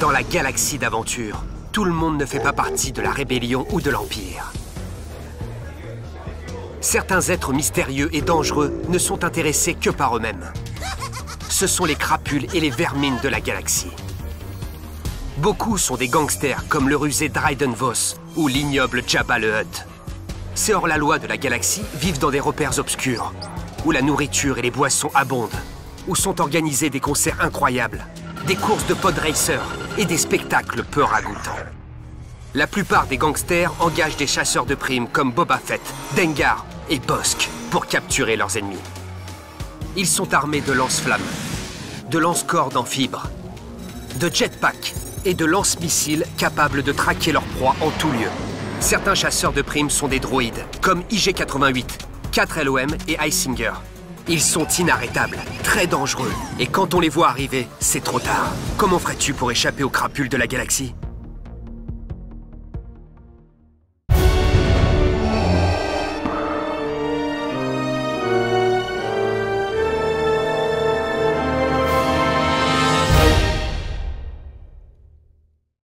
Dans la galaxie d'aventure, tout le monde ne fait pas partie de la rébellion ou de l'Empire. Certains êtres mystérieux et dangereux ne sont intéressés que par eux-mêmes. Ce sont les crapules et les vermines de la galaxie. Beaucoup sont des gangsters comme le rusé Dryden Vos ou l'ignoble Jabba le Hutt. Ces hors-la-loi de la galaxie vivent dans des repères obscurs, où la nourriture et les boissons abondent, où sont organisés des concerts incroyables, des courses de pod racers et des spectacles peu ragoûtants. La plupart des gangsters engagent des chasseurs de primes comme Boba Fett, Dengar et Bosk pour capturer leurs ennemis. Ils sont armés de lance-flammes, de lance-cordes en fibre, de jetpacks et de lance-missiles capables de traquer leur proie en tout lieu. Certains chasseurs de primes sont des droïdes, comme IG-88, 4LOM et Isinger. Ils sont inarrêtables, très dangereux, et quand on les voit arriver, c'est trop tard. Comment ferais-tu pour échapper aux crapules de la galaxie ?